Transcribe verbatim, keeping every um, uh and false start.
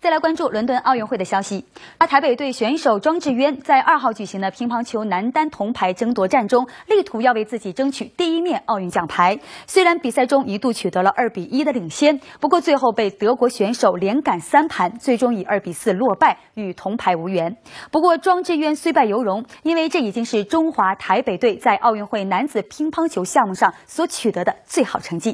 再来关注伦敦奥运会的消息。台北队选手庄智渊在二号举行的乒乓球男单铜牌争夺战中，力图要为自己争取第一面奥运奖牌。虽然比赛中一度取得了二比一的领先，不过最后被德国选手连赶三盘，最终以二比四落败，与铜牌无缘。不过庄智渊虽败犹荣，因为这已经是中华台北队在奥运会男子乒乓球项目上所取得的最好成绩。